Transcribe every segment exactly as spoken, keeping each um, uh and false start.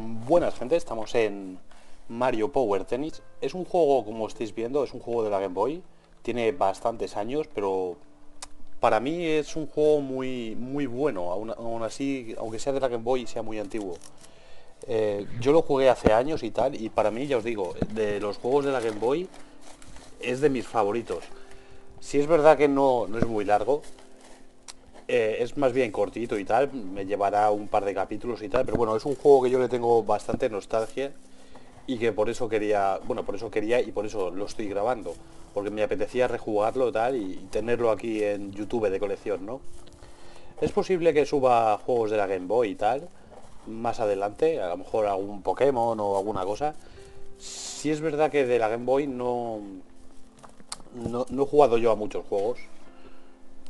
Buenas, gente, estamos en Mario Power Tennis. Es un juego, como estáis viendo, es un juego de la Game Boy. Tiene bastantes años, pero para mí es un juego muy muy bueno. Aún, aún así, aunque sea de la Game Boy, sea muy antiguo. Eh, yo lo jugué hace años y tal, y para mí, ya os digo, de los juegos de la Game Boy es de mis favoritos. Si es verdad que no, no es muy largo, eh, es más bien cortito y tal, me llevará un par de capítulos y tal, pero bueno, es un juego que yo le tengo bastante nostalgia y que por eso quería, bueno, por eso quería y por eso lo estoy grabando, porque me apetecía rejugarlo tal y tenerlo aquí en YouTube de colección, ¿no? Es posible que suba juegos de la Game Boy y tal más adelante, a lo mejor algún Pokémon o alguna cosa. Si es verdad que de la Game Boy no... No, no he jugado yo a muchos juegos.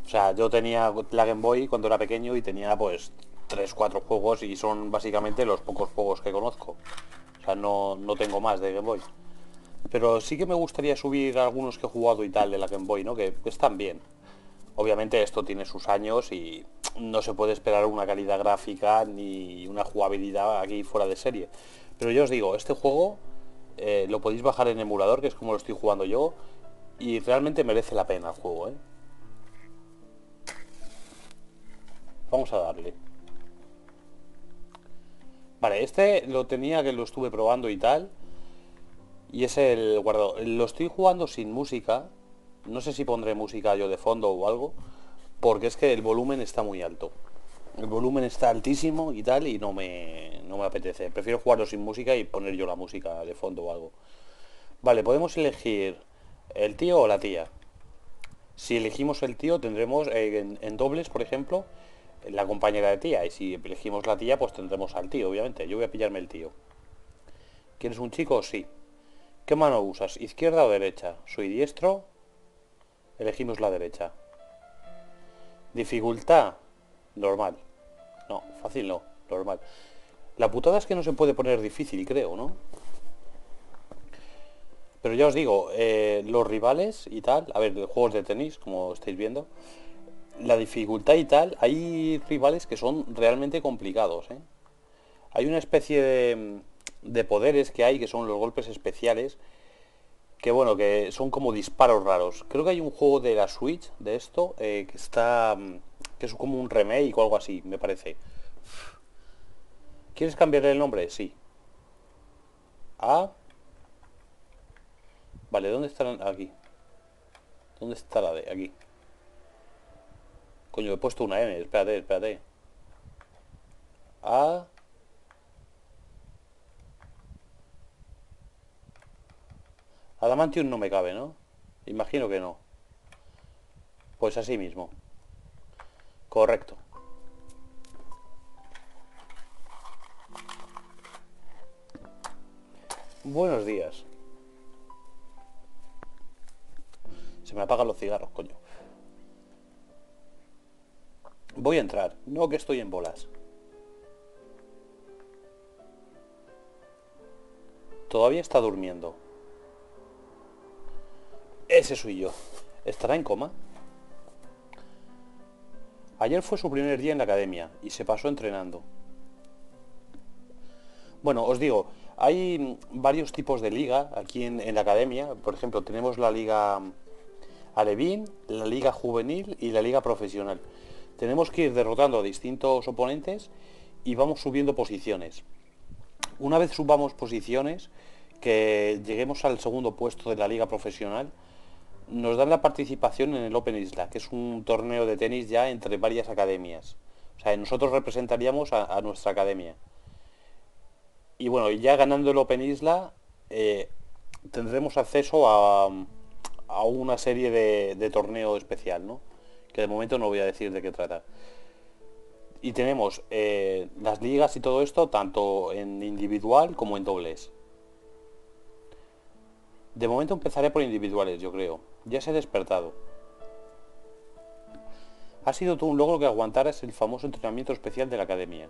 O sea, yo tenía la Game Boy cuando era pequeño y tenía pues tres cuatro juegos, y son básicamente los pocos juegos que conozco. O sea, no, no tengo más de Game Boy. Pero sí que me gustaría subir algunos que he jugado y tal de la Game Boy, ¿no? Que están bien. Obviamente esto tiene sus años y no se puede esperar una calidad gráfica ni una jugabilidad aquí fuera de serie. Pero yo os digo, este juego eh, lo podéis bajar en emulador, que es como lo estoy jugando yo. Y realmente merece la pena el juego, ¿eh? Vamos a darle. Vale, este lo tenía, que lo estuve probando y tal. Y es el guardado. Lo estoy jugando sin música. No sé si pondré música yo de fondo o algo, porque es que el volumen está muy alto. El volumen está altísimo y tal, y no me, no me apetece. Prefiero jugarlo sin música y poner yo la música de fondo o algo. Vale, podemos elegir el tío o la tía. Si elegimos el tío tendremos eh, en, en dobles, por ejemplo, la compañera de tía. Y si elegimos la tía, pues tendremos al tío, obviamente. Yo voy a pillarme el tío. ¿Quieres un chico? Sí. ¿Qué mano usas? ¿Izquierda o derecha? Soy diestro. Elegimos la derecha. Dificultad. Normal. No, fácil no. Normal. La putada es que no se puede poner difícil, creo, ¿no? Pero ya os digo, eh, los rivales y tal, a ver, de juegos de tenis, como estáis viendo, la dificultad y tal, hay rivales que son realmente complicados, ¿eh? Hay una especie de, de poderes que hay, que son los golpes especiales, que bueno, que son como disparos raros. Creo que hay un juego de la Switch de esto, eh, que está, que es como un remake o algo así, me parece. ¿Quieres cambiarle el nombre? Sí. A... Vale, ¿dónde estarán? Aquí. ¿Dónde está la D? Aquí. Coño, he puesto una N. Espérate, espérate. A. Adamantium no me cabe, ¿no? Imagino que no. Pues así mismo. Correcto. Buenos días. Se me apagan los cigarros, coño. Voy a entrar. No, que estoy en bolas. Todavía está durmiendo. Ese soy yo. ¿Estará en coma? Ayer fue su primer día en la academia y se pasó entrenando. Bueno, os digo, hay varios tipos de liga aquí en, en la academia. Por ejemplo, tenemos la liga... Alevín, la liga juvenil y la liga profesional. Tenemos que ir derrotando a distintos oponentes y vamos subiendo posiciones. Una vez subamos posiciones, que lleguemos al segundo puesto de la liga profesional, nos dan la participación en el Open Isla, que es un torneo de tenis ya entre varias academias. O sea, nosotros representaríamos a, a nuestra academia. Y bueno, ya ganando el Open Isla, eh, tendremos acceso a... a una serie de, de torneo especial, ¿no? Que de momento no voy a decir de qué trata. Y tenemos eh, las ligas y todo esto, tanto en individual como en dobles. De momento empezaré por individuales, yo creo. Ya se ha despertado. Ha sido todo un logro que aguantaras el famoso entrenamiento especial de la academia.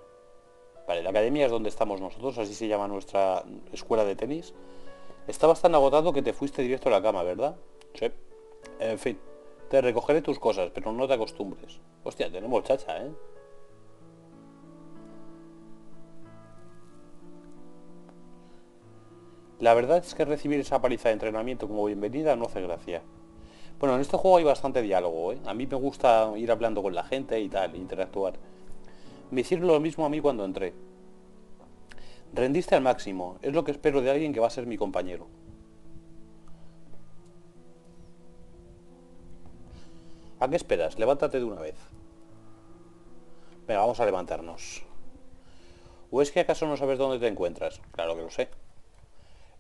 Vale, la academia es donde estamos nosotros, así se llama nuestra escuela de tenis. Estabas tan agotado que te fuiste directo a la cama, ¿verdad? Sí. En fin, te recogeré tus cosas, pero no te acostumbres. Hostia, tenemos chacha, ¿eh? La verdad es que recibir esa paliza de entrenamiento como bienvenida no hace gracia. Bueno, en este juego hay bastante diálogo, ¿eh? A mí me gusta ir hablando con la gente y tal, interactuar. Me hicieron lo mismo a mí cuando entré. Rendiste al máximo, es lo que espero de alguien que va a ser mi compañero. ¿A qué esperas? Levántate de una vez. Venga, vamos a levantarnos. ¿O es que acaso no sabes dónde te encuentras? Claro que lo sé.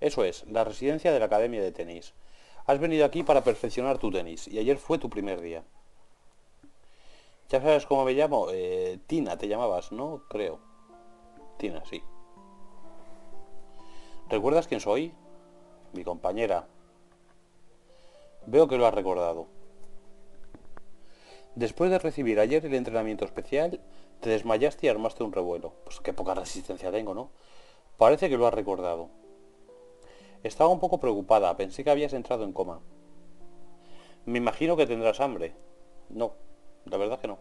Eso es, la residencia de la Academia de Tenis. Has venido aquí para perfeccionar tu tenis, y ayer fue tu primer día. ¿Ya sabes cómo me llamo? Eh, Tina, te llamabas, ¿no? Creo. Tina, sí. ¿Recuerdas quién soy? Mi compañera. Veo que lo has recordado. Después de recibir ayer el entrenamiento especial, te desmayaste y armaste un revuelo. Pues qué poca resistencia tengo, ¿no? Parece que lo has recordado. Estaba un poco preocupada, pensé que habías entrado en coma. Me imagino que tendrás hambre. No, la verdad que no.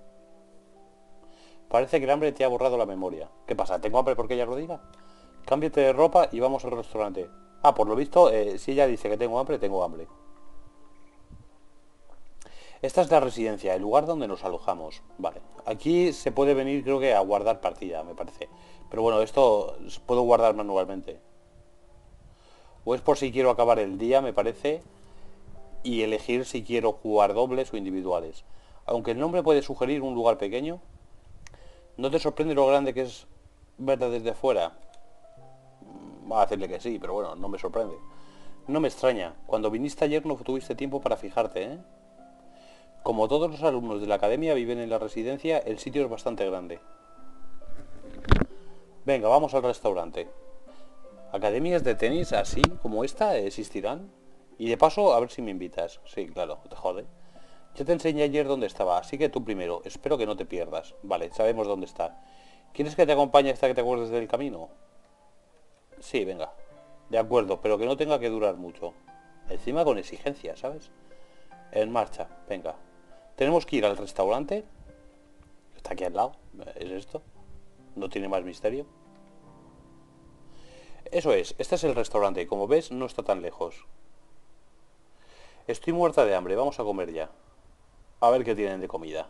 Parece que el hambre te ha borrado la memoria. ¿Qué pasa? ¿Tengo hambre porque ella lo diga? Cámbiate de ropa y vamos al restaurante. Ah, por lo visto, eh, si ella dice que tengo hambre, tengo hambre. Esta es la residencia, el lugar donde nos alojamos. Vale, aquí se puede venir, creo que a guardar partida, me parece. Pero bueno, esto puedo guardar manualmente. O es por si quiero acabar el día, me parece, y elegir si quiero jugar dobles o individuales. Aunque el nombre puede sugerir un lugar pequeño, ¿no te sorprende lo grande que es verla desde fuera? Va a decirle que sí, pero bueno, no me sorprende. No me extraña, cuando viniste ayer no tuviste tiempo para fijarte, ¿eh? Como todos los alumnos de la academia viven en la residencia, el sitio es bastante grande. Venga, vamos al restaurante. ¿Academias de tenis así como esta existirán? Y de paso, a ver si me invitas. Sí, claro, te jode. Yo te enseñé ayer dónde estaba, así que tú primero. Espero que no te pierdas. Vale, sabemos dónde está. ¿Quieres que te acompañe hasta que te acuerdes del camino? Sí, venga. De acuerdo, pero que no tenga que durar mucho. Encima con exigencia, ¿sabes? En marcha, venga. Tenemos que ir al restaurante. Está aquí al lado. ¿Es esto? No tiene más misterio. Eso es, este es el restaurante y como ves no está tan lejos. Estoy muerta de hambre, vamos a comer ya. A ver qué tienen de comida.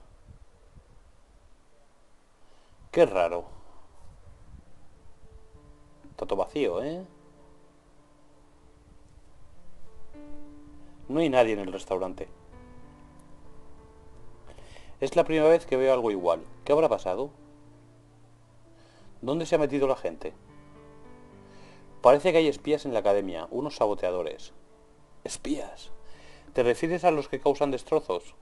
Qué raro. Está todo vacío, ¿eh? No hay nadie en el restaurante. Es la primera vez que veo algo igual. ¿Qué habrá pasado? ¿Dónde se ha metido la gente? Parece que hay espías en la academia, unos saboteadores. ¿Espías? ¿Te refieres a los que causan destrozos?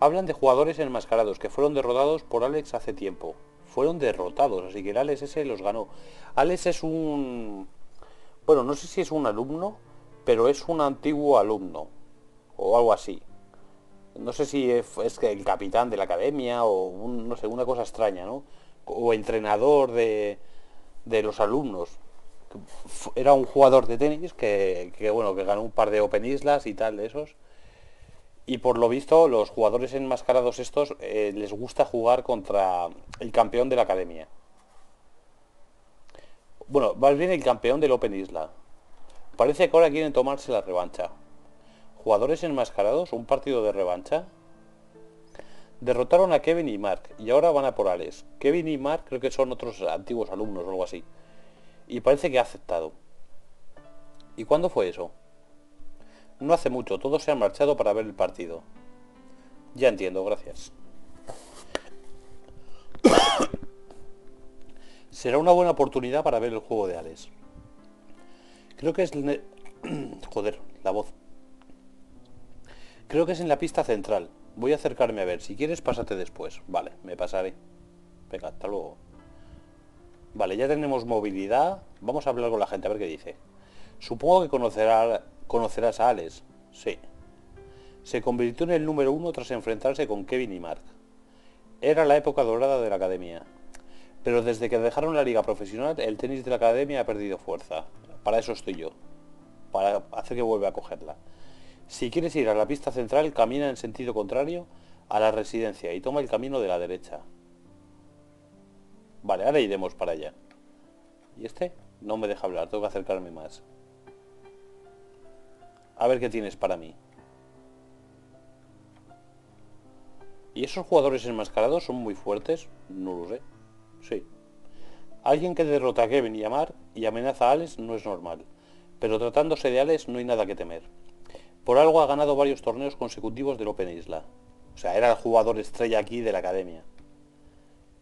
Hablan de jugadores enmascarados que fueron derrotados por Alex hace tiempo. Fueron derrotados, así que el Alex ese los ganó. Alex es un... Bueno, no sé si es un alumno, pero es un antiguo alumno. O algo así. No sé si es el capitán de la academia o un, no sé, una cosa extraña, ¿no? O entrenador de... de los alumnos. Era un jugador de tenis que, que bueno, que ganó un par de Open Islas y tal de esos, y por lo visto los jugadores enmascarados estos eh, les gusta jugar contra el campeón de la academia. Bueno, más bien el campeón del Open Isla. Parece que ahora quieren tomarse la revancha. Jugadores enmascarados, un partido de revancha. Derrotaron a Kevin y Mark, y ahora van a por Alex. Kevin y Mark creo que son otros antiguos alumnos o algo así. Y parece que ha aceptado. ¿Y cuándo fue eso? No hace mucho, todos se han marchado para ver el partido. Ya entiendo, gracias. Será una buena oportunidad para ver el juego de Alex. Creo que es... Joder, la voz. Creo que es en la pista central. Voy a acercarme a ver, si quieres pásate después. Vale, me pasaré. Venga, hasta luego. Vale, ya tenemos movilidad. Vamos a hablar con la gente, a ver qué dice. Supongo que conocerá, conocerás a Alex. Sí. Se convirtió en el número uno tras enfrentarse con Kevin y Mark. Era la época dorada de la academia. Pero desde que dejaron la liga profesional, el tenis de la academia ha perdido fuerza. Para eso estoy yo. Para hacer que vuelva a cogerla. Si quieres ir a la pista central, camina en sentido contrario a la residencia y toma el camino de la derecha. Vale, ahora iremos para allá. ¿Y este? No me deja hablar, tengo que acercarme más. A ver qué tienes para mí. ¿Y esos jugadores enmascarados son muy fuertes? No lo sé. Sí. Alguien que derrota a Kevin y a Mark y amenaza a Alex no es normal. Pero tratándose de Alex no hay nada que temer. Por algo ha ganado varios torneos consecutivos del Open Isla. O sea, era el jugador estrella aquí de la academia.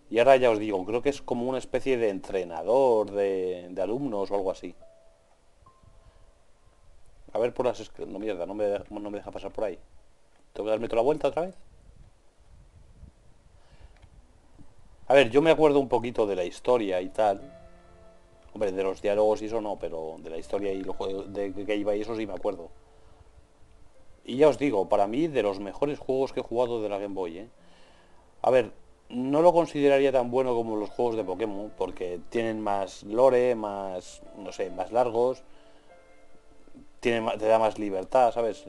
Y ahora ya os digo, creo que es como una especie de entrenador, de, de alumnos o algo así. A ver por las... No, mierda, no me, no me deja pasar por ahí. ¿Tengo que darme toda la vuelta otra vez? A ver, yo me acuerdo un poquito de la historia y tal. Hombre, de los diálogos y eso no, pero de la historia y lo de que iba y eso sí me acuerdo. Y ya os digo, para mí de los mejores juegos que he jugado de la Game Boy, ¿eh? A ver, no lo consideraría tan bueno como los juegos de Pokémon, porque tienen más lore, más, no sé, más largos, tiene, te da más libertad, ¿sabes?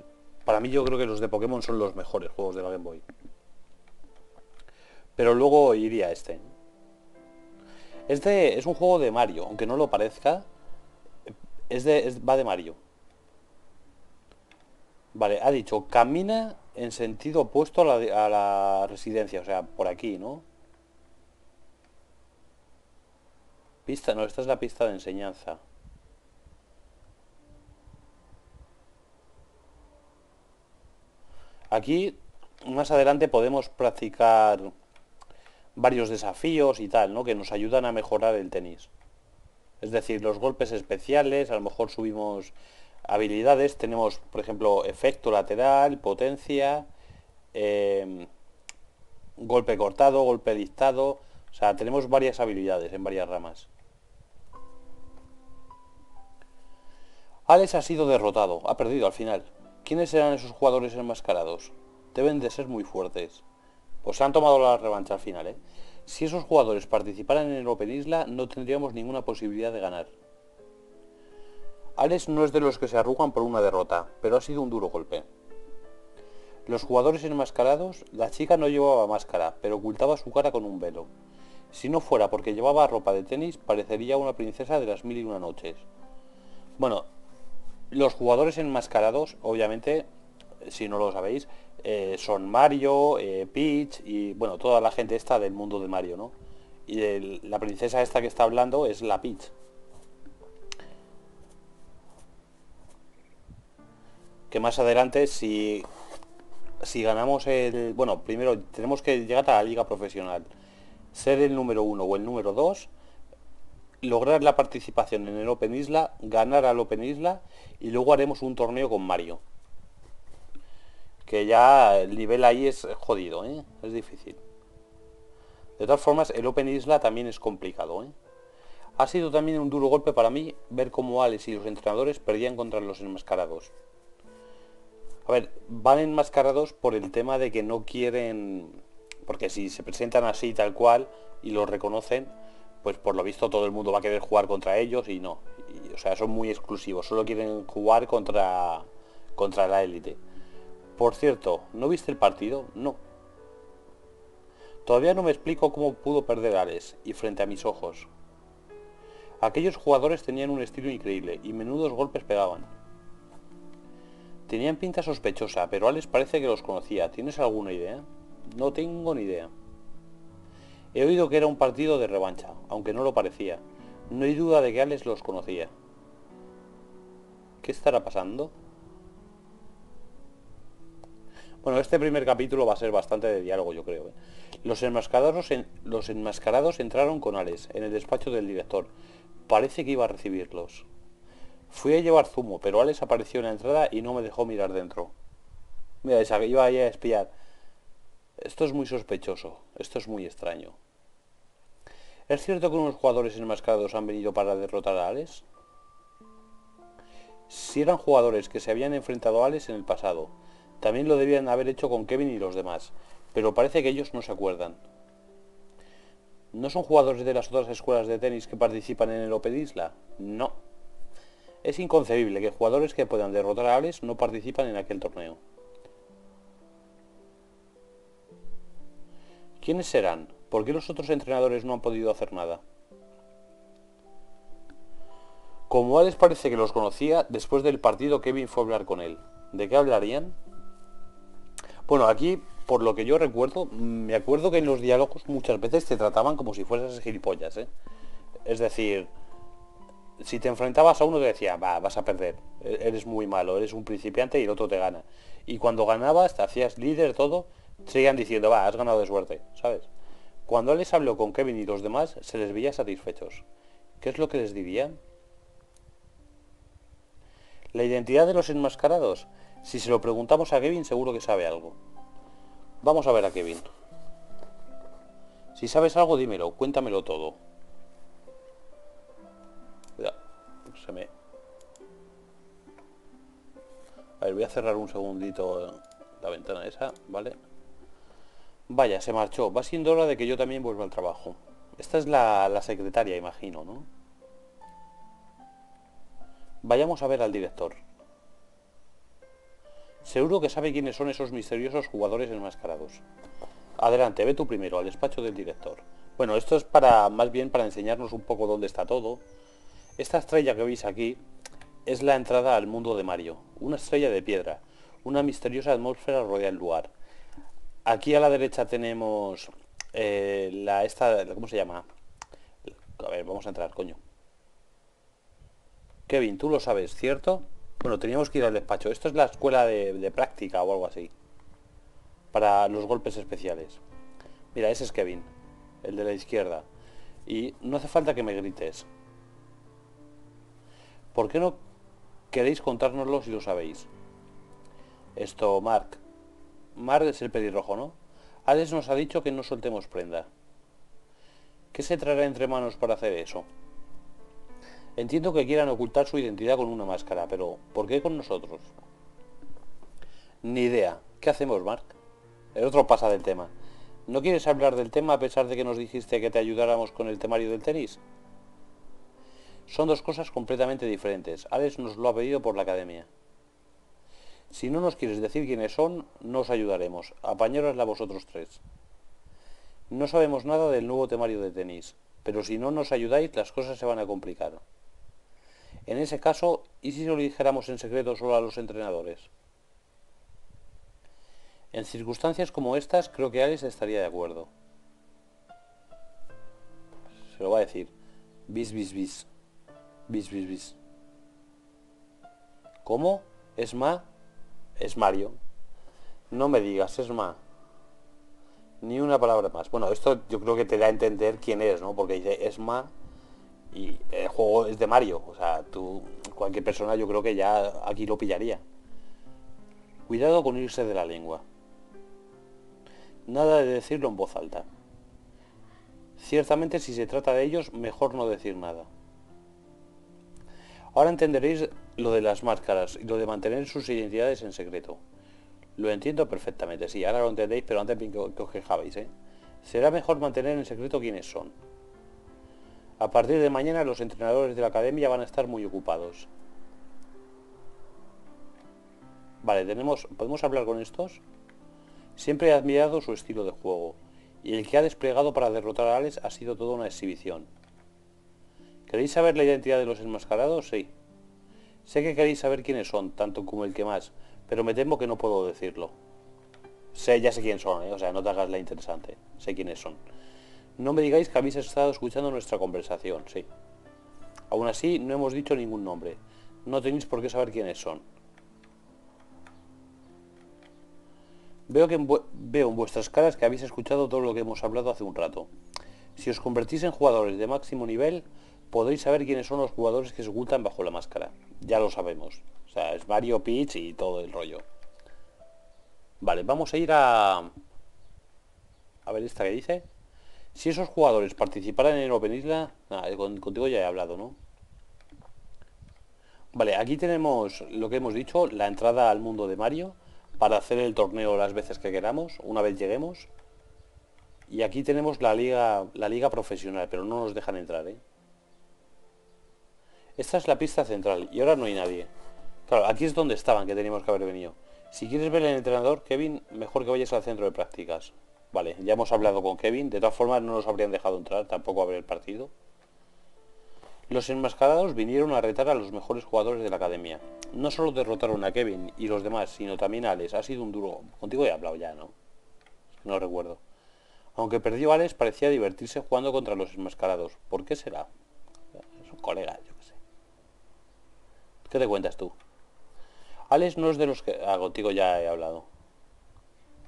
Para mí yo creo que los de Pokémon son los mejores juegos de la Game Boy. Pero luego iría este. Este es un juego de Mario, aunque no lo parezca. Es de, es, va de Mario. Vale, ha dicho, camina en sentido opuesto a la, a la residencia. O sea, por aquí, ¿no? Pista, no, esta es la pista de enseñanza. Aquí, más adelante podemos practicar varios desafíos y tal, ¿no? Que nos ayudan a mejorar el tenis. Es decir, los golpes especiales, a lo mejor subimos habilidades, tenemos, por ejemplo, efecto lateral, potencia, eh, golpe cortado, golpe listado. O sea, tenemos varias habilidades en varias ramas. Alex ha sido derrotado, ha perdido al final. ¿Quiénes serán esos jugadores enmascarados? Deben de ser muy fuertes. Pues se han tomado la revancha al final, ¿eh? Si esos jugadores participaran en el Open Isla, no tendríamos ninguna posibilidad de ganar. Alex no es de los que se arrugan por una derrota, pero ha sido un duro golpe. Los jugadores enmascarados, la chica no llevaba máscara, pero ocultaba su cara con un velo. Si no fuera porque llevaba ropa de tenis, parecería una princesa de las mil y una noches. Bueno, los jugadores enmascarados, obviamente, si no lo sabéis, eh, son Mario, eh, Peach y, bueno, toda la gente esta del mundo de Mario, ¿no? Y el, la princesa esta que está hablando es la Peach. Que más adelante, si, si ganamos el... Bueno, primero tenemos que llegar a la liga profesional, ser el número uno o el número dos, lograr la participación en el Open Isla, ganar al Open Isla y luego haremos un torneo con Mario. Que ya el nivel ahí es jodido, ¿eh? Es difícil. De todas formas, el Open Isla también es complicado, ¿eh? Ha sido también un duro golpe para mí ver cómo Alex y los entrenadores perdían contra los enmascarados. A ver, van enmascarados por el tema de que no quieren... Porque si se presentan así, tal cual, y los reconocen, pues por lo visto todo el mundo va a querer jugar contra ellos y no. Y, o sea, son muy exclusivos, solo quieren jugar contra, contra la élite. Por cierto, ¿no viste el partido? No. Todavía no me explico cómo pudo perder Alex, y frente a mis ojos. Aquellos jugadores tenían un estilo increíble, y menudos golpes pegaban. Tenían pinta sospechosa, pero Alex parece que los conocía. ¿Tienes alguna idea? No tengo ni idea. He oído que era un partido de revancha, aunque no lo parecía. No hay duda de que Alex los conocía. ¿Qué estará pasando? Bueno, este primer capítulo va a ser bastante de diálogo, yo creo, ¿eh? Los enmascarados, en, los enmascarados entraron con Alex en el despacho del director. Parece que iba a recibirlos. Fui a llevar zumo, pero Alex apareció en la entrada y no me dejó mirar dentro. Mira, esa que iba a ir a espiar. Esto es muy sospechoso. Esto es muy extraño. ¿Es cierto que unos jugadores enmascarados han venido para derrotar a Alex? Si eran jugadores que se habían enfrentado a Alex en el pasado. También lo debían haber hecho con Kevin y los demás, pero parece que ellos no se acuerdan. ¿No son jugadores de las otras escuelas de tenis que participan en el Open Isla? No. Es inconcebible que jugadores que puedan derrotar a Alex no participan en aquel torneo. ¿Quiénes serán? ¿Por qué los otros entrenadores no han podido hacer nada? Como Alex parece que los conocía, después del partido Kevin fue a hablar con él. ¿De qué hablarían? Bueno, aquí, por lo que yo recuerdo, me acuerdo que en los diálogos muchas veces te trataban como si fueras gilipollas, ¿eh? Es decir, si te enfrentabas a uno te decía, va, vas a perder, eres muy malo, eres un principiante, y el otro te gana. Y cuando ganabas, te hacías líder, todo, seguían diciendo, va, has ganado de suerte, ¿sabes? Cuando Alex habló con Kevin y los demás, se les veía satisfechos. ¿Qué es lo que les diría? La identidad de los enmascarados. Si se lo preguntamos a Kevin, seguro que sabe algo. Vamos a ver a Kevin. Si sabes algo, dímelo, cuéntamelo todo. Cuidado, se me... A ver, voy a cerrar un segundito la ventana esa, ¿vale? Vaya, se marchó. Va siendo hora de que yo también vuelva al trabajo. Esta es la, la secretaria, imagino, ¿no? Vayamos a ver al director. Seguro que sabe quiénes son esos misteriosos jugadores enmascarados. Adelante, ve tú primero al despacho del director. Bueno, esto es para, más bien para enseñarnos un poco dónde está todo. Esta estrella que veis aquí es la entrada al mundo de Mario. Una estrella de piedra. Una misteriosa atmósfera rodea el lugar. Aquí a la derecha tenemos eh, la esta... ¿Cómo se llama? A ver, vamos a entrar, coño. Kevin, tú lo sabes, ¿cierto? Bueno, teníamos que ir al despacho. Esto es la escuela de, de práctica o algo así. Para los golpes especiales. Mira, ese es Kevin, el de la izquierda. Y no hace falta que me grites. ¿Por qué no queréis contárnoslo si lo sabéis? Esto, Mark. Mark es el pelirrojo, ¿no? Alex nos ha dicho que no soltemos prenda. ¿Qué se traerá entre manos para hacer eso? Entiendo que quieran ocultar su identidad con una máscara, pero ¿por qué con nosotros? Ni idea. ¿Qué hacemos, Mark? El otro pasa del tema. ¿No quieres hablar del tema a pesar de que nos dijiste que te ayudáramos con el temario del tenis? Son dos cosas completamente diferentes. Alex nos lo ha pedido por la academia. Si no nos quieres decir quiénes son, no os ayudaremos. Apañárosla vosotros tres. No sabemos nada del nuevo temario de tenis, pero si no nos ayudáis, las cosas se van a complicar. En ese caso, ¿y si lo dijéramos en secreto solo a los entrenadores? En circunstancias como estas, creo que Alex estaría de acuerdo. Se lo va a decir. Bis, bis, bis. Bis, bis, bis. ¿Cómo? ¿Es Ma? Es Mario. No me digas, es Ma. Ni una palabra más. Bueno, esto yo creo que te da a entender quién es, ¿no? Porque dice, es Ma... Y el juego es de Mario, o sea, tú, cualquier persona yo creo que ya aquí lo pillaría. Cuidado con irse de la lengua. Nada de decirlo en voz alta. Ciertamente si se trata de ellos, mejor no decir nada. Ahora entenderéis lo de las máscaras y lo de mantener sus identidades en secreto. Lo entiendo perfectamente, sí, ahora lo entendéis, pero antes bien que os quejabais, ¿eh? Será mejor mantener en secreto quiénes son. A partir de mañana los entrenadores de la academia van a estar muy ocupados. Vale, tenemos, ¿podemos hablar con estos? Siempre he admirado su estilo de juego, y el que ha desplegado para derrotar a Alex ha sido toda una exhibición. ¿Queréis saber la identidad de los enmascarados? Sí. Sé que queréis saber quiénes son, tanto como el que más, pero me temo que no puedo decirlo. Sé, ya sé quién son, ¿eh? O sea, no te hagas la interesante. Sé quiénes son. No me digáis que habéis estado escuchando nuestra conversación, sí. Aún así, no hemos dicho ningún nombre. No tenéis por qué saber quiénes son. Veo, que en veo en vuestras caras que habéis escuchado todo lo que hemos hablado hace un rato. Si os convertís en jugadores de máximo nivel, podréis saber quiénes son los jugadores que se ocultan bajo la máscara. Ya lo sabemos. O sea, es Mario, Peach y todo el rollo. Vale, vamos a ir a... A ver esta que dice... Si esos jugadores participaran en el Open Isla... Nah, contigo ya he hablado, ¿no? Vale, aquí tenemos lo que hemos dicho, la entrada al mundo de Mario, para hacer el torneo las veces que queramos, una vez lleguemos. Y aquí tenemos la liga, la liga profesional, pero no nos dejan entrar, ¿eh? Esta es la pista central, y ahora no hay nadie. Claro, aquí es donde estaban, que teníamos que haber venido. Si quieres ver al entrenador, Kevin, mejor que vayas al centro de prácticas. Vale, ya hemos hablado con Kevin. De todas formas no nos habrían dejado entrar, tampoco a ver el partido. Los enmascarados vinieron a retar a los mejores jugadores de la academia. No solo derrotaron a Kevin y los demás, sino también a Alex. Ha sido un duro... Contigo he hablado ya, ¿no? No recuerdo. Aunque perdió Alex, parecía divertirse jugando contra los enmascarados. ¿Por qué será? Es un colega, yo qué sé. ¿Qué te cuentas tú? Alex no es de los que... Ah, contigo ya he hablado.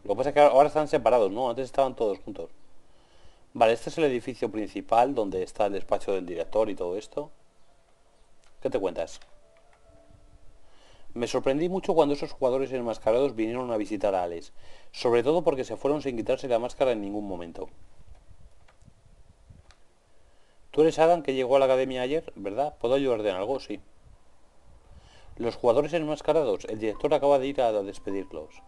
Lo que pasa es que ahora están separados, ¿no? Antes estaban todos juntos. Vale, este es el edificio principal donde está el despacho del director y todo esto. ¿Qué te cuentas? Me sorprendí mucho cuando esos jugadores enmascarados vinieron a visitar a Alex. Sobre todo porque se fueron sin quitarse la máscara en ningún momento. Tú eres Adam, que llegó a la academia ayer, ¿verdad? ¿Puedo ayudarte en algo? Sí. Los jugadores enmascarados. El director acaba de ir a despedirlos.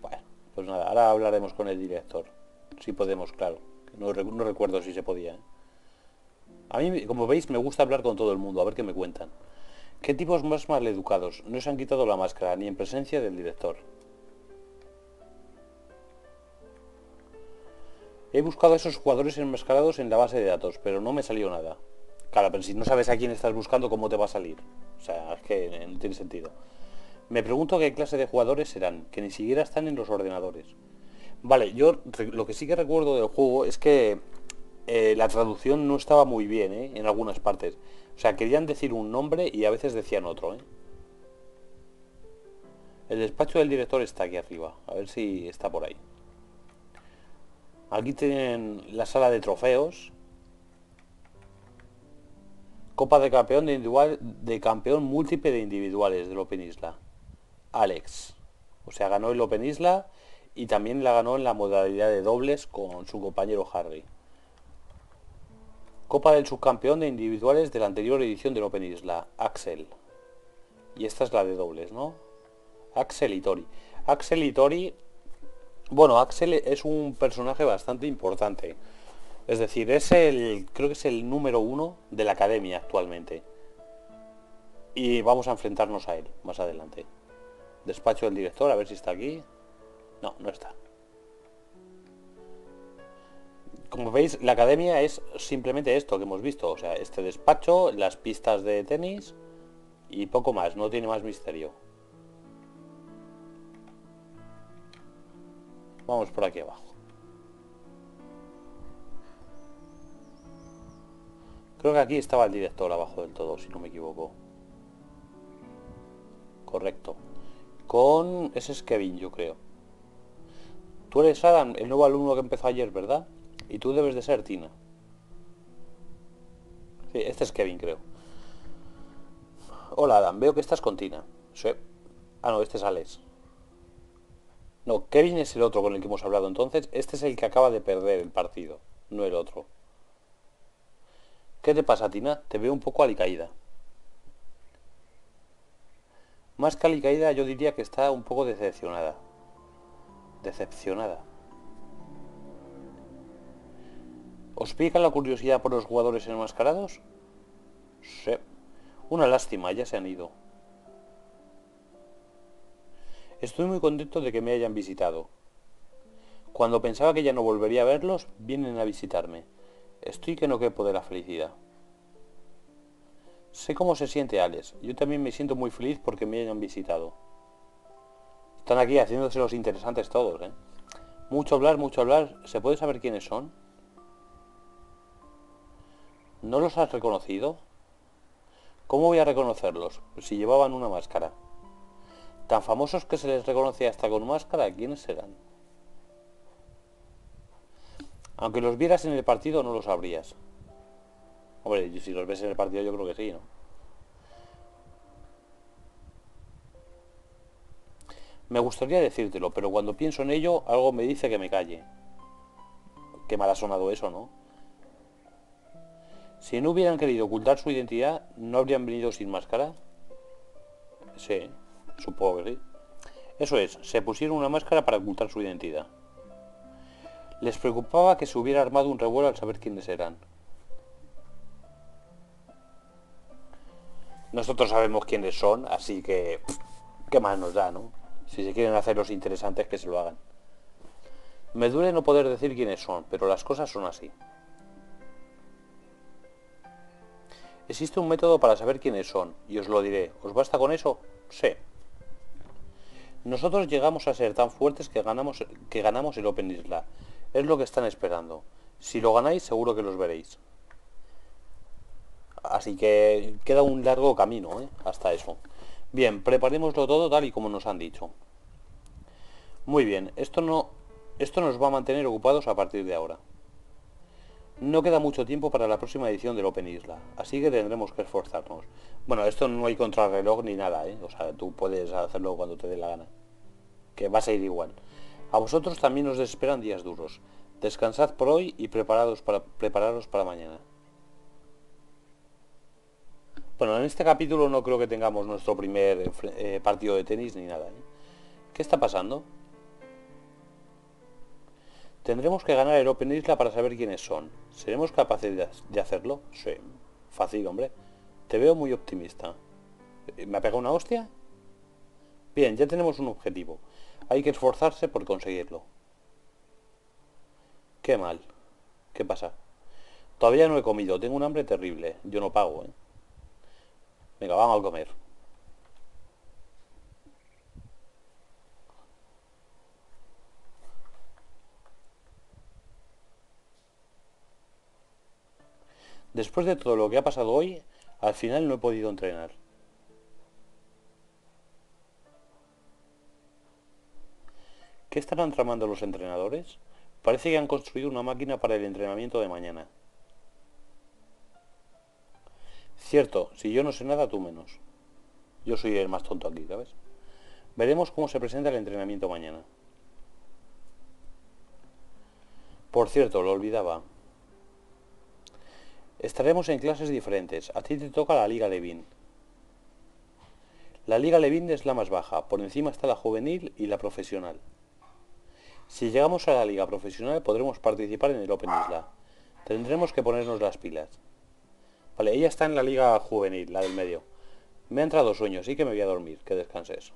Bueno, pues nada, ahora hablaremos con el director. Si podemos, claro. No, no recuerdo si se podía, ¿eh? A mí, como veis, me gusta hablar con todo el mundo. A ver qué me cuentan. ¿Qué tipos más maleducados? No se han quitado la máscara, ni en presencia del director. He buscado a esos jugadores enmascarados en la base de datos, pero no me salió nada. Claro, pero si no sabes a quién estás buscando, ¿cómo te va a salir? O sea, es que no tiene sentido. Me pregunto qué clase de jugadores serán, que ni siquiera están en los ordenadores. Vale, yo lo que sí que recuerdo del juego es que eh, la traducción no estaba muy bien, ¿eh? En algunas partes. O sea, querían decir un nombre y a veces decían otro, ¿eh? El despacho del director está aquí arriba. A ver si está por ahí. Aquí tienen la sala de trofeos. Copa de campeón de individual, de campeón múltiple de individuales del Open Isla. Alex. O sea, ganó el Open Isla y también la ganó en la modalidad de dobles con su compañero Harry. Copa del subcampeón de individuales de la anterior edición del Open Isla, Axel. Y esta es la de dobles, ¿no? Axel y Tori. Axel y Tori... Bueno, Axel es un personaje bastante importante. Es decir, es el... creo que es el número uno de la academia actualmente. Y vamos a enfrentarnos a él más adelante. Despacho del director, a ver si está aquí. No, no está. Como veis, la academia es simplemente esto que hemos visto. O sea, este despacho, las pistas de tenis y poco más. No tiene más misterio. Vamos por aquí abajo. Creo que aquí estaba el director abajo del todo, si no me equivoco. Correcto. Con... ese es Kevin, yo creo. Tú eres Adam, el nuevo alumno que empezó ayer, ¿verdad? Y tú debes de ser Tina. Sí, este es Kevin, creo. Hola, Adam, veo que estás con Tina. Sí. Ah, no, este es Alex. No, Kevin es el otro con el que hemos hablado entonces. Este es el que acaba de perder el partido, no el otro. ¿Qué te pasa, Tina? Te veo un poco alicaída. Más que alicaída, yo diría que está un poco decepcionada. Decepcionada. ¿Os pica la curiosidad por los jugadores enmascarados? Sí. Una lástima, ya se han ido. Estoy muy contento de que me hayan visitado. Cuando pensaba que ya no volvería a verlos, vienen a visitarme. Estoy que no quepo de la felicidad. Sé cómo se siente Alex. Yo también me siento muy feliz porque me hayan visitado. Están aquí haciéndose los interesantes todos, ¿eh? Mucho hablar, mucho hablar. ¿Se puede saber quiénes son? ¿No los has reconocido? ¿Cómo voy a reconocerlos si llevaban una máscara? Tan famosos que se les reconoce hasta con máscara, ¿quiénes serán? Aunque los vieras en el partido no los sabrías. Hombre, si los ves en el partido yo creo que sí, ¿no? Me gustaría decírtelo, pero cuando pienso en ello, algo me dice que me calle. Qué mal ha sonado eso, ¿no? Si no hubieran querido ocultar su identidad, ¿no habrían venido sin máscara? Sí, supongo que sí. Eso es, se pusieron una máscara para ocultar su identidad. Les preocupaba que se hubiera armado un revuelo al saber quiénes eran. Nosotros sabemos quiénes son, así que... Pff, ¿qué más nos da, no? Si se quieren hacer los interesantes, que se lo hagan. Me duele no poder decir quiénes son, pero las cosas son así. Existe un método para saber quiénes son, y os lo diré. ¿Os basta con eso? Sí. Nosotros llegamos a ser tan fuertes que ganamos, que ganamos el Open Isla. Es lo que están esperando. Si lo ganáis, seguro que los veréis. Así que queda un largo camino, ¿eh? Hasta eso. Bien, preparémoslo todo tal y como nos han dicho. Muy bien, esto, no, esto nos va a mantener ocupados a partir de ahora. No queda mucho tiempo para la próxima edición del Open Isla, así que tendremos que esforzarnos. Bueno, esto no hay contrarreloj ni nada, ¿eh? O sea, tú puedes hacerlo cuando te dé la gana, que vas a ir igual. A vosotros también os esperan días duros. Descansad por hoy y preparados para, prepararos para mañana. Bueno, en este capítulo no creo que tengamos nuestro primer eh, partido de tenis ni nada, ¿eh? ¿Qué está pasando? Tendremos que ganar el Open Isla para saber quiénes son. ¿Seremos capaces de hacerlo? Sí. Fácil, hombre. Te veo muy optimista. ¿Me ha pegado una hostia? Bien, ya tenemos un objetivo. Hay que esforzarse por conseguirlo. Qué mal. ¿Qué pasa? Todavía no he comido. Tengo un hambre terrible. Yo no pago, ¿eh? Venga, vamos a comer. Después de todo lo que ha pasado hoy, al final no he podido entrenar. ¿Qué estarán tramando los entrenadores? Parece que han construido una máquina para el entrenamiento de mañana. Cierto, si yo no sé nada, tú menos. Yo soy el más tonto aquí, ¿sabes? Veremos cómo se presenta el entrenamiento mañana. Por cierto, lo olvidaba. Estaremos en clases diferentes. A ti te toca la Liga Levin. La Liga Levin es la más baja. Por encima está la juvenil y la profesional. Si llegamos a la Liga Profesional podremos participar en el Open Isla. Tendremos que ponernos las pilas. Vale, ella está en la Liga Juvenil, la del medio. Me ha entrado sueño, así que me voy a dormir. Que descanses.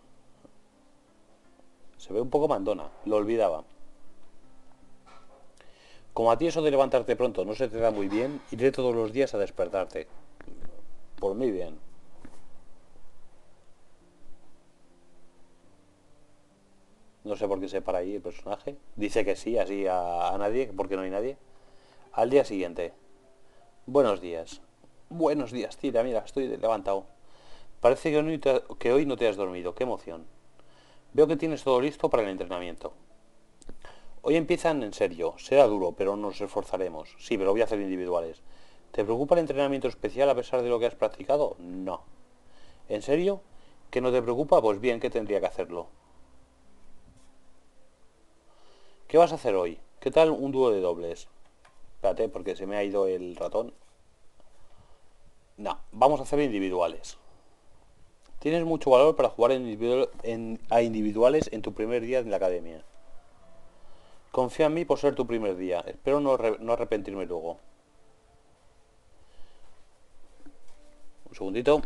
Se ve un poco mandona. Lo olvidaba. Como a ti eso de levantarte pronto no se te da muy bien, iré todos los días a despertarte. Por mi bien. No sé por qué se para ahí el personaje. Dice que sí, así a, a nadie, porque no hay nadie. Al día siguiente. Buenos días. Buenos días, tira, mira, estoy levantado. Parece que hoy, te, que hoy no te has dormido, qué emoción. Veo que tienes todo listo para el entrenamiento. Hoy empiezan en serio, será duro, pero nos esforzaremos. Sí, pero voy a hacer individuales. ¿Te preocupa el entrenamiento especial a pesar de lo que has practicado? No. ¿En serio? ¿Que no te preocupa? Pues bien, que tendría que hacerlo. ¿Qué vas a hacer hoy? ¿Qué tal un dúo de dobles? Espérate, porque se me ha ido el ratón. No, vamos a hacer individuales. Tienes mucho valor para jugar en individual, en, a individuales en tu primer día en la academia. Confía en mí por ser tu primer día. Espero no, re no arrepentirme luego. Un segundito.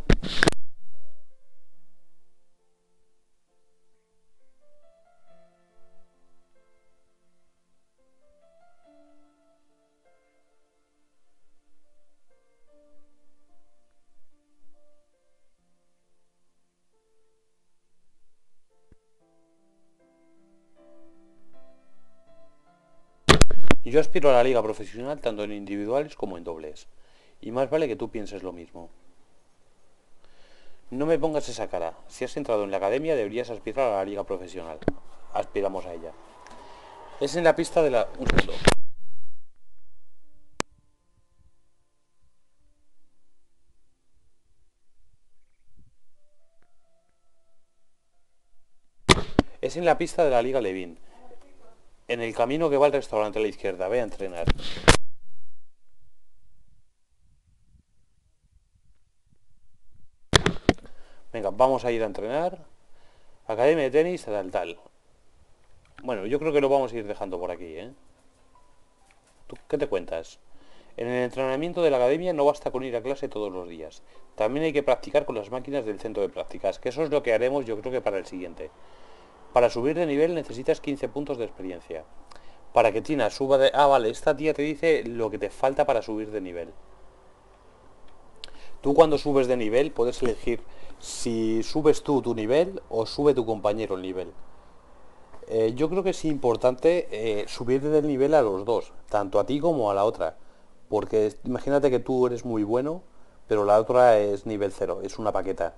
Yo aspiro a la liga profesional tanto en individuales como en dobles. Y más vale que tú pienses lo mismo. No me pongas esa cara. Si has entrado en la academia deberías aspirar a la liga profesional. Aspiramos a ella. Es en la pista de la... Un segundo. Es en la pista de la Liga Levin. En el camino que va al restaurante a la izquierda, ve a entrenar. Venga, vamos a ir a entrenar. Academia de tenis, tal, tal. Bueno, yo creo que lo vamos a ir dejando por aquí, ¿eh? ¿Tú qué te cuentas? En el entrenamiento de la academia no basta con ir a clase todos los días. También hay que practicar con las máquinas del centro de prácticas, que eso es lo que haremos yo creo que para el siguiente. Para subir de nivel necesitas quince puntos de experiencia. Para que Tina suba de... Ah, vale, esta tía te dice lo que te falta para subir de nivel. Tú cuando subes de nivel puedes elegir si subes tú tu nivel o sube tu compañero el nivel. Eh, yo creo que es importante eh, subir del nivel a los dos, tanto a ti como a la otra, porque imagínate que tú eres muy bueno, pero la otra es nivel cero, es una paqueta.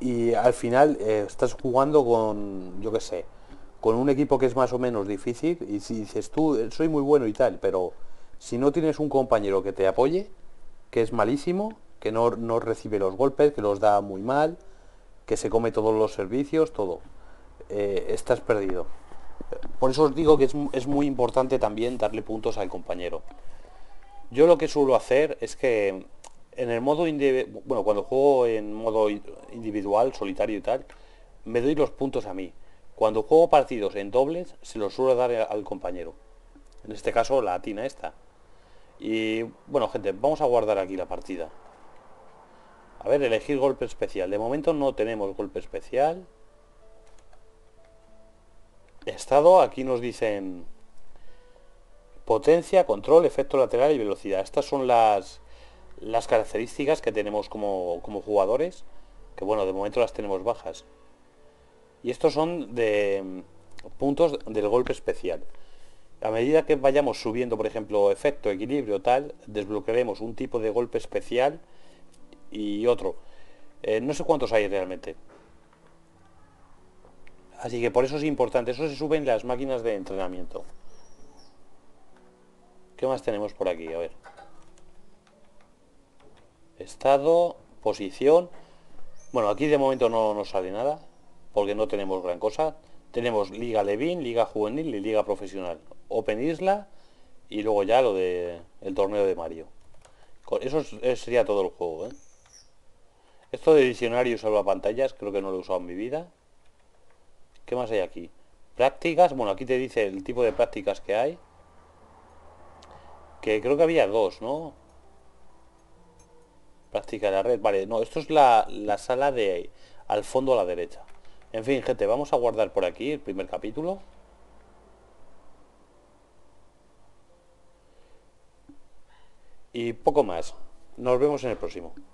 Y al final eh, estás jugando con, yo qué sé, con un equipo que es más o menos difícil, y si dices tú, soy muy bueno y tal, pero si no tienes un compañero que te apoye, que es malísimo, que no, no recibe los golpes, que los da muy mal, que se come todos los servicios, todo. Eh, estás perdido. Por eso os digo que es, es muy importante también darle puntos al compañero. Yo lo que suelo hacer es que en el modo individual, bueno, cuando juego en modo individual, solitario y tal, me doy los puntos a mí. Cuando juego partidos en dobles, se los suelo dar al compañero. En este caso, la atina esta. Y bueno, gente, vamos a guardar aquí la partida. A ver, elegir golpe especial. De momento no tenemos golpe especial. Estado, aquí nos dicen potencia, control, efecto lateral y velocidad. Estas son las, las características que tenemos como, como jugadores, que bueno, de momento las tenemos bajas. Y estos son de puntos del golpe especial. A medida que vayamos subiendo, por ejemplo, efecto, equilibrio, tal, desbloquearemos un tipo de golpe especial y otro. Eh, no sé cuántos hay realmente. Así que por eso es importante. Eso se sube en las máquinas de entrenamiento. ¿Qué más tenemos por aquí? A ver. Estado, posición. Bueno, aquí de momento no nos sale nada, porque no tenemos gran cosa. Tenemos Liga Levin, Liga Juvenil y Liga Profesional. Open Isla y luego ya lo de el torneo de Mario. Eso sería todo el juego, ¿eh? Esto de diccionario salvapantallas creo que no lo he usado en mi vida. ¿Qué más hay aquí? Prácticas, bueno, aquí te dice el tipo de prácticas que hay. Que creo que había dos, ¿no? Práctica de la red, vale, no, esto es la, la sala de ahí, al fondo a la derecha. En fin, gente, vamos a guardar por aquí el primer capítulo. Y poco más. Nos vemos en el próximo.